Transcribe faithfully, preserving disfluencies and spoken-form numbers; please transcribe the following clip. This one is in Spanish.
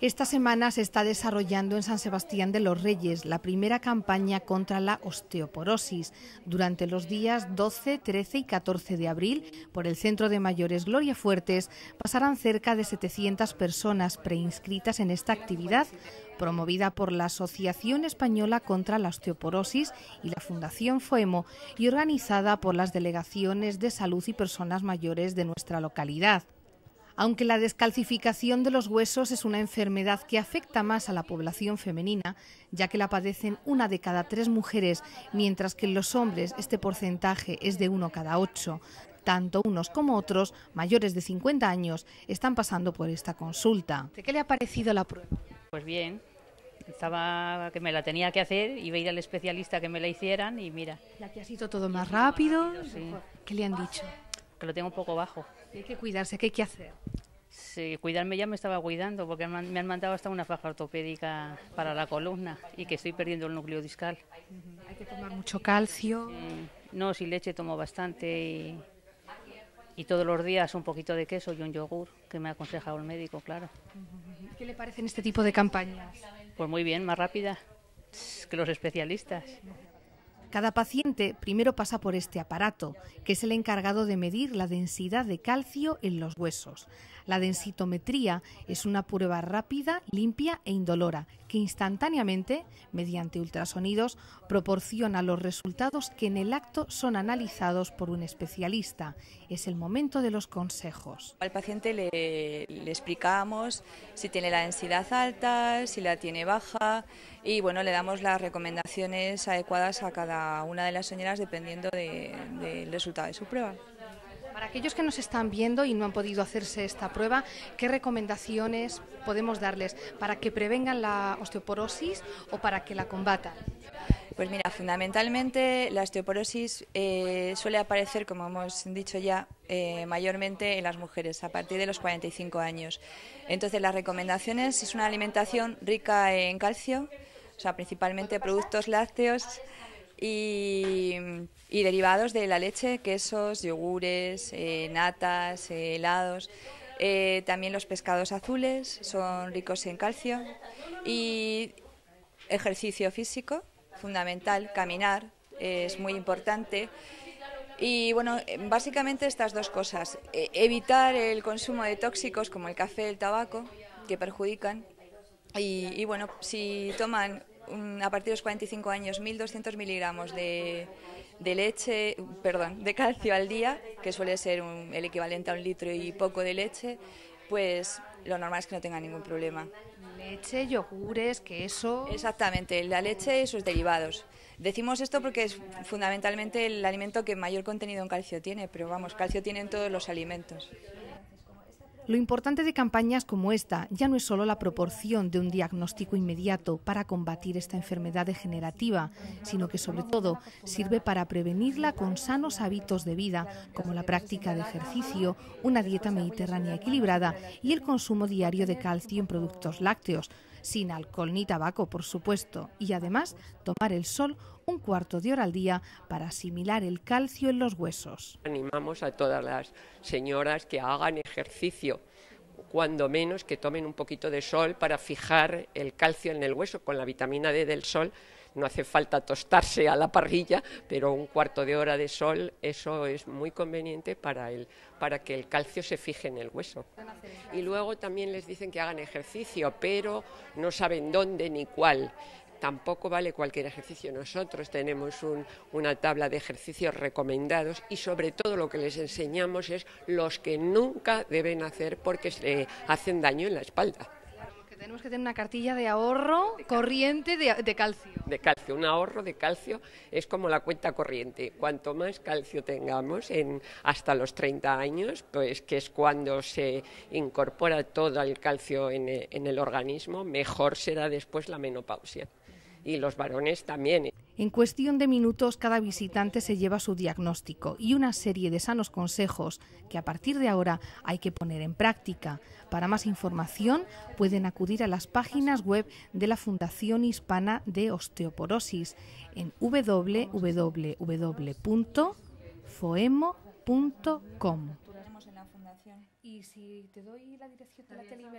Esta semana se está desarrollando en San Sebastián de los Reyes la primera campaña contra la osteoporosis durante los días doce, trece y catorce de abril. Por el Centro de Mayores Gloria Fuertes pasarán cerca de setecientas personas preinscritas en esta actividad promovida por la Asociación Española contra la Osteoporosis y la Fundación FOEMO y organizada por las delegaciones de salud y personas mayores de nuestra localidad. Aunque la descalcificación de los huesos es una enfermedad que afecta más a la población femenina, ya que la padecen una de cada tres mujeres, mientras que en los hombres este porcentaje es de uno cada ocho. Tanto unos como otros, mayores de cincuenta años, están pasando por esta consulta. ¿Qué le ha parecido la prueba? Pues bien, estaba que me la tenía que hacer, iba a ir al especialista que me la hicieran y mira. Ya que ha sido todo más rápido, más rápido sí. ¿Qué le han dicho? Que lo tengo un poco bajo. Hay que cuidarse, ¿qué hay que hacer? Sí, cuidarme ya me estaba cuidando, porque me han mandado hasta una faja ortopédica para la columna y que estoy perdiendo el núcleo discal. Hay que tomar mucho calcio. Eh, no, si leche tomo bastante y, y todos los días un poquito de queso y un yogur, que me ha aconsejado el médico, claro. ¿Qué le parecen este tipo de campañas? Pues muy bien, más rápida que los especialistas. Cada paciente primero pasa por este aparato, que es el encargado de medir la densidad de calcio en los huesos. La densitometría es una prueba rápida, limpia e indolora, que instantáneamente, mediante ultrasonidos, proporciona los resultados que en el acto son analizados por un especialista. Es el momento de los consejos. Al paciente le, le explicamos si tiene la densidad alta, si la tiene baja y bueno, le damos las recomendaciones adecuadas a cada una de las señoras dependiendo del de, de resultado de su prueba. Para aquellos que nos están viendo y no han podido hacerse esta prueba, ¿qué recomendaciones podemos darles para que prevengan la osteoporosis o para que la combatan? Pues mira, fundamentalmente la osteoporosis eh, suele aparecer, como hemos dicho ya, eh, mayormente en las mujeres a partir de los cuarenta y cinco años. Entonces las recomendaciones es una alimentación rica en calcio, o sea, principalmente productos lácteos, Y, y derivados de la leche, quesos, yogures, eh, natas, eh, helados. Eh, también los pescados azules son ricos en calcio. Y ejercicio físico, fundamental, caminar eh, es muy importante. Y bueno, básicamente estas dos cosas. Eh, evitar el consumo de tóxicos como el café, el tabaco, que perjudican. Y, y bueno, si toman a partir de los cuarenta y cinco años mil doscientos miligramos de, de leche, perdón, de calcio al día, que suele ser un, el equivalente a un litro y poco de leche, pues lo normal es que no tenga ningún problema. Leche, yogures, queso... Exactamente, la leche y sus derivados. Decimos esto porque es fundamentalmente el alimento que mayor contenido en calcio tiene, pero vamos, calcio tienen todos los alimentos. Lo importante de campañas como esta ya no es solo la proporción de un diagnóstico inmediato para combatir esta enfermedad degenerativa, sino que sobre todo sirve para prevenirla con sanos hábitos de vida, como la práctica de ejercicio, una dieta mediterránea equilibrada y el consumo diario de calcio en productos lácteos, sin alcohol ni tabaco, por supuesto, y además tomar el sol un cuarto de hora al día para asimilar el calcio en los huesos. Animamos a todas las señoras que hagan ejercicio, cuando menos que tomen un poquito de sol para fijar el calcio en el hueso con la vitamina D del sol. No hace falta tostarse a la parrilla, pero un cuarto de hora de sol, eso es muy conveniente para, el, para que el calcio se fije en el hueso. Y luego también les dicen que hagan ejercicio, pero no saben dónde ni cuál. Tampoco vale cualquier ejercicio. Nosotros tenemos un, una tabla de ejercicios recomendados y sobre todo lo que les enseñamos es los que nunca deben hacer porque se hacen daño en la espalda. Que tenemos que tener una cartilla de ahorro corriente de, de calcio. De calcio, un ahorro de calcio es como la cuenta corriente. Cuanto más calcio tengamos en hasta los treinta años, pues que es cuando se incorpora todo el calcio en el, en el organismo, mejor será después la menopausia. Y los varones también. En cuestión de minutos, cada visitante se lleva su diagnóstico y una serie de sanos consejos que a partir de ahora hay que poner en práctica. Para más información, pueden acudir a las páginas web de la Fundación Hispana de Osteoporosis en w w w punto foemo punto com. Y si te doy la dirección de la tele.